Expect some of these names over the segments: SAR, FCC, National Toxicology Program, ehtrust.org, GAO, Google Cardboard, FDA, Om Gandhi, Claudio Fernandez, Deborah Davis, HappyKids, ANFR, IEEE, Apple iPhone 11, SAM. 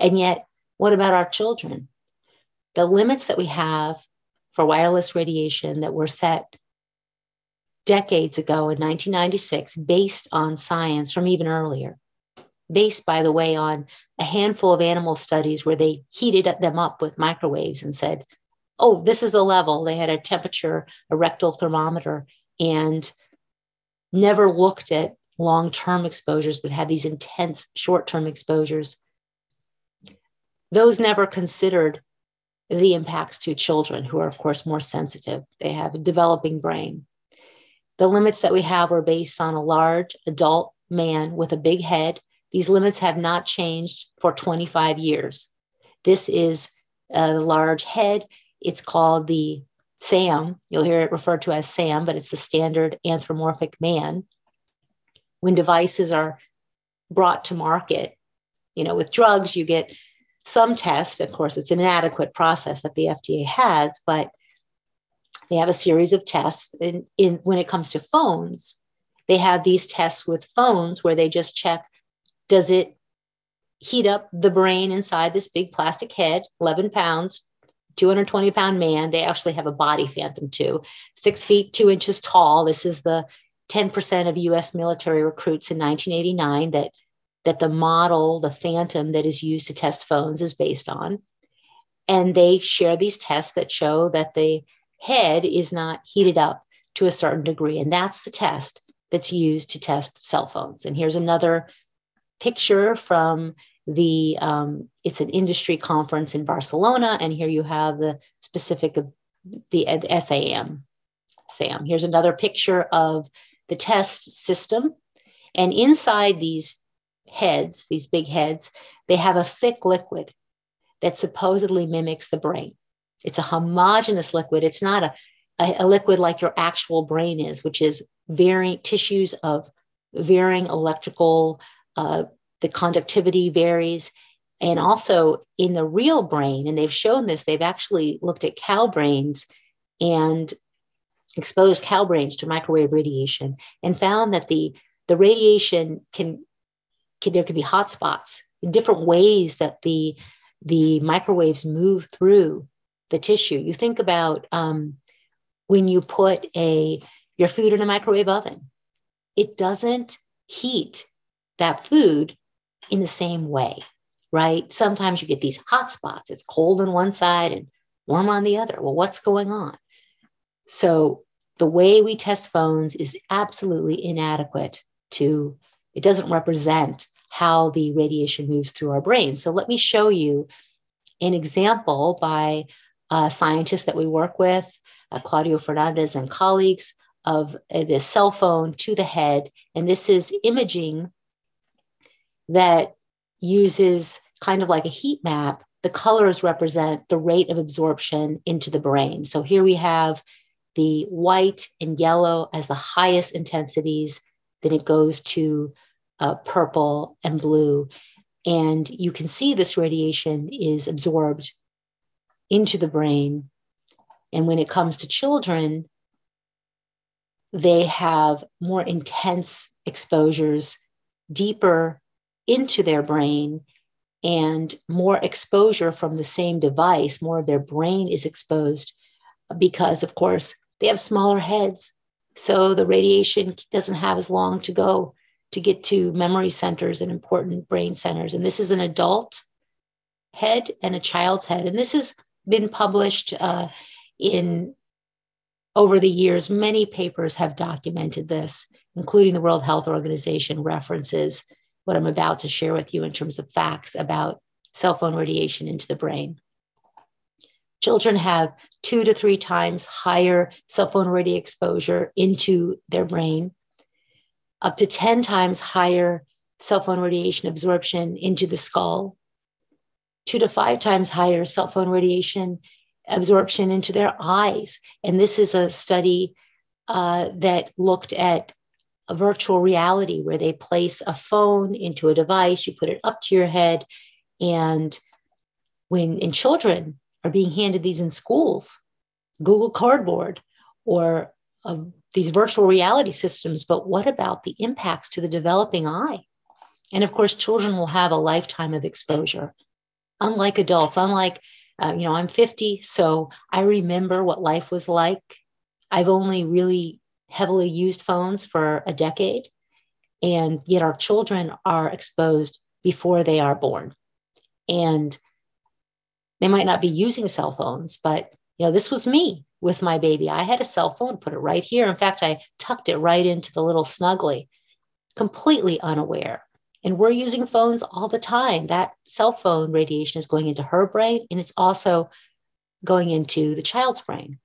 And yet, what about our children? The limits that we have for wireless radiation that were set decades ago in 1996, based on science from even earlier, based, by the way, on a handful of animal studies where they heated them up with microwaves and said, oh, this is the level. They had a temperature, a rectal thermometer, and never looked at long-term exposures, but had these intense short-term exposures. Those never considered the impacts to children, who are, of course, more sensitive. They have a developing brain. The limits that we have are based on a large adult man with a big head. These limits have not changed for 25 years. This is a large head. It's called the SAM. You'll hear it referred to as SAM, but it's the standard anthropomorphic man. When devices are brought to market, you know, with drugs, you get some tests. Of course, it's an inadequate process that the FDA has, but they have a series of tests. And when it comes to phones, they have these tests with phones where they just check, does it heat up the brain inside this big plastic head, 11 pounds, 220-pound man? They actually have a body phantom too, 6 feet 2 inches tall. This is the 10% of US military recruits in 1989 that the model, the phantom that is used to test phones, is based on. And they share these tests that show that the head is not heated up to a certain degree. And that's the test that's used to test cell phones. And here's another picture from the, it's an industry conference in Barcelona. And here you have the specific of the SAM. SAM. Here's another picture of the test system. And inside these heads, these big heads, they have a thick liquid that supposedly mimics the brain. It's a homogeneous liquid. It's not a liquid like your actual brain is, which is varying tissues of varying electrical, the conductivity varies. And also in the real brain, and they've shown this, they've actually looked at cow brains and exposed cow brains to microwave radiation and found that the radiation there could be hot spots, different ways that the microwaves move through the tissue. You think about when you put your food in a microwave oven, it doesn't heat that food in the same way, right? Sometimes you get these hot spots. It's cold on one side and warm on the other. Well, what's going on? So the way we test phones is absolutely inadequate to, it doesn't represent how the radiation moves through our brain. So let me show you an example by a scientist that we work with, Claudio Fernandez and colleagues, of the cell phone to the head. And this is imaging that uses kind of like a heat map. The colors represent the rate of absorption into the brain. So here we have the white and yellow as the highest intensities. Then it goes to purple and blue. And you can see this radiation is absorbed into the brain. And when it comes to children, they have more intense exposures deeper into their brain and more exposure from the same device. More of their brain is exposed because, of course, they have smaller heads. So the radiation doesn't have as long to go to get to memory centers and important brain centers. And this is an adult head and a child's head. And this has been published over the years. Many papers have documented this, including the World Health Organization references what I'm about to share with you in terms of facts about cell phone radiation into the brain. Children have 2 to 3 times higher cell phone radiation exposure into their brain, up to 10 times higher cell phone radiation absorption into the skull, 2 to 5 times higher cell phone radiation absorption into their eyes. And this is a study that looked at a virtual reality where they place a phone into a device, you put it up to your head, and when children are being handed these in schools, Google Cardboard, or these virtual reality systems. But what about the impacts to the developing eye? And of course, children will have a lifetime of exposure unlike adults, unlike, I'm 50, so I remember what life was like. I've only really heavily used phones for a decade, and yet our children are exposed before they are born. And they might not be using cell phones, but this was me with my baby. I had a cell phone, put it right here. In fact, I tucked it right into the little snuggly, completely unaware. And we're using phones all the time. That cell phone radiation is going into her brain, and it's also going into the child's brain.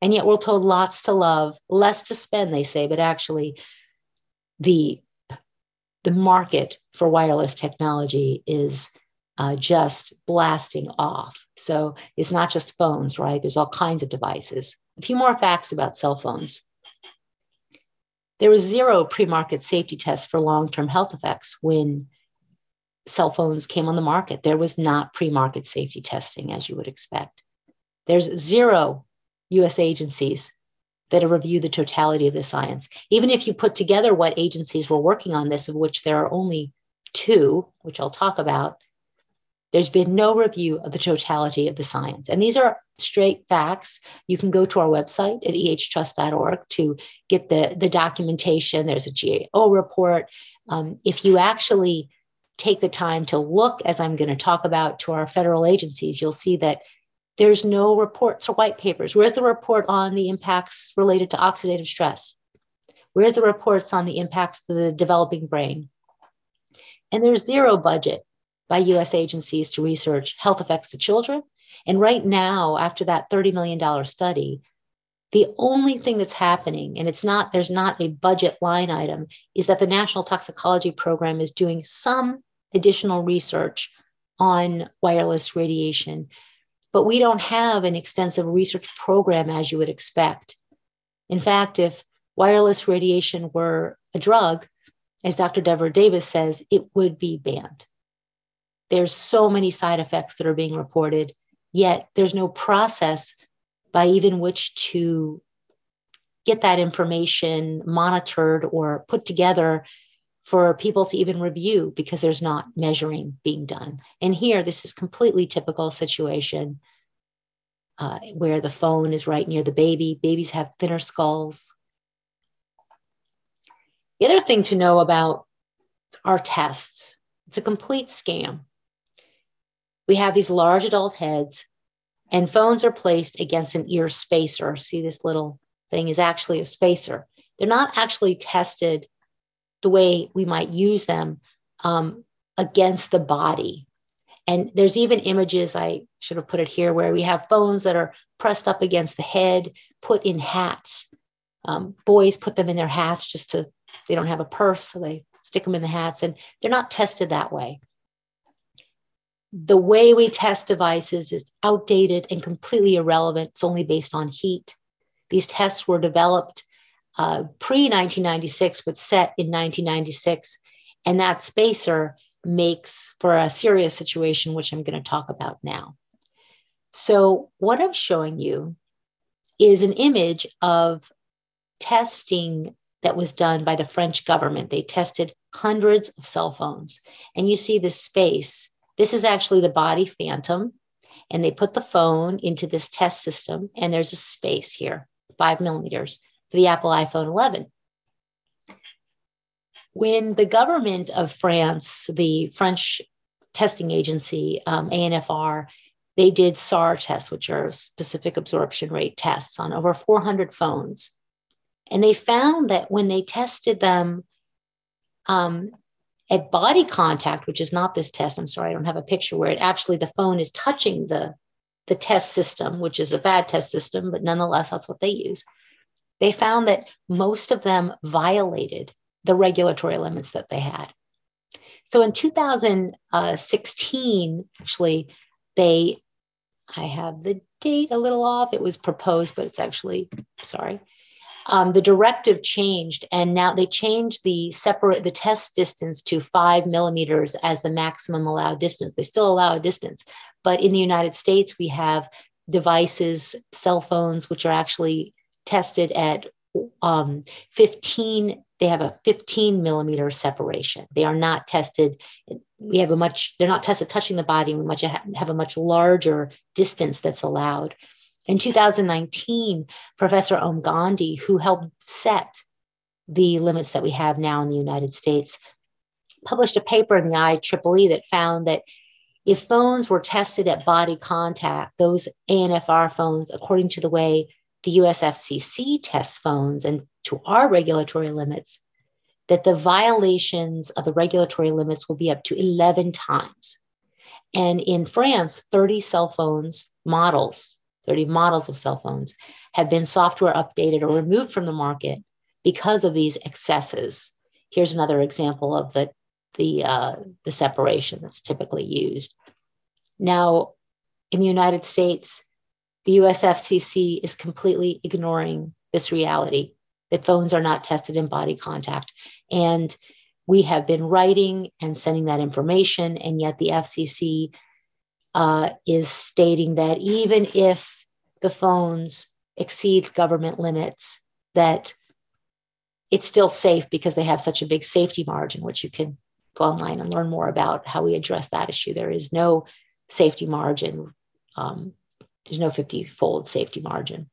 And yet we're told lots to love, less to spend, they say, but actually the market for wireless technology is just blasting off. So it's not just phones, right? There's all kinds of devices. A few more facts about cell phones. There was zero pre-market safety tests for long-term health effects when cell phones came on the market. There was not pre-market safety testing, as you would expect. There's zero U.S. agencies that have reviewed the totality of the science. Even if you put together what agencies were working on this, of which there are only two, which I'll talk about, there's been no review of the totality of the science. And these are straight facts. You can go to our website at ehtrust.org to get the documentation. There's a GAO report. If you actually take the time to look, as I'm going to talk about, to our federal agencies, you'll see that there's no reports or white papers. Where's the report on the impacts related to oxidative stress? Where's the reports on the impacts to the developing brain? And there's zero budget by U.S. agencies to research health effects to children. And right now, after that $30 million study, the only thing that's happening, and there's not a budget line item, is that the National Toxicology Program is doing some additional research on wireless radiation. But we don't have an extensive research program as you would expect. In fact, if wireless radiation were a drug, as Dr. Deborah Davis says, it would be banned. There's so many side effects that are being reported, yet there's no process by even which to get that information monitored or put together for people to even review, because there's not measuring being done. And here, this is completely typical situation where the phone is right near the baby. Babies have thinner skulls. The other thing to know about our tests, it's a complete scam. We have these large adult heads, and phones are placed against an ear spacer. See, this little thing is actually a spacer. They're not actually tested the way we might use them against the body. And there's even images, I should have put it here, where we have phones that are pressed up against the head, put in hats. Boys put them in their hats they don't have a purse, so they stick them in the hats, and they're not tested that way. The way we test devices is outdated and completely irrelevant. It's only based on heat. These tests were developed pre-1996, but set in 1996. And that spacer makes for a serious situation, which I'm going to talk about now. So what I'm showing you is an image of testing that was done by the French government. They tested hundreds of cell phones. And you see this space. This is actually the body phantom. And they put the phone into this test system. And there's a space here, 5 millimeters. The Apple iPhone 11. When the government of France, the French testing agency, ANFR, they did SAR tests, which are specific absorption rate tests on over 400 phones. And they found that when they tested them at body contact, which is not this test, I'm sorry, I don't have a picture where it actually, the phone is touching the test system, which is a bad test system, but nonetheless, that's what they use. They found that most of them violated the regulatory limits that they had. So in 2016, actually, I have the date a little off. It was proposed, but it's actually, sorry. The directive changed, and now they changed the test distance to 5 millimeters as the maximum allowed distance. They still allow a distance, but in the United States, we have devices, cell phones, which are actually tested at 15, they have a 15 millimeter separation. They are not tested we have a much, they're not touching the body, we have a much larger distance that's allowed. In 2019, Professor Om Gandhi, who helped set the limits that we have now in the United States, published a paper in the IEEE that found that if phones were tested at body contact, those ANFR phones, according to the way the US FCC tests phones and to our regulatory limits, that the violations of the regulatory limits will be up to 11 times. And in France, 30 models of cell phones have been software updated or removed from the market because of these excesses. Here's another example of the separation that's typically used. Now, in the United States, the US FCC is completely ignoring this reality that phones are not tested in body contact. And we have been writing and sending that information, and yet the FCC is stating that even if the phones exceed government limits, that it's still safe because they have such a big safety margin, which you can go online and learn more about how we address that issue. There is no safety margin. There's no 50-fold safety margin.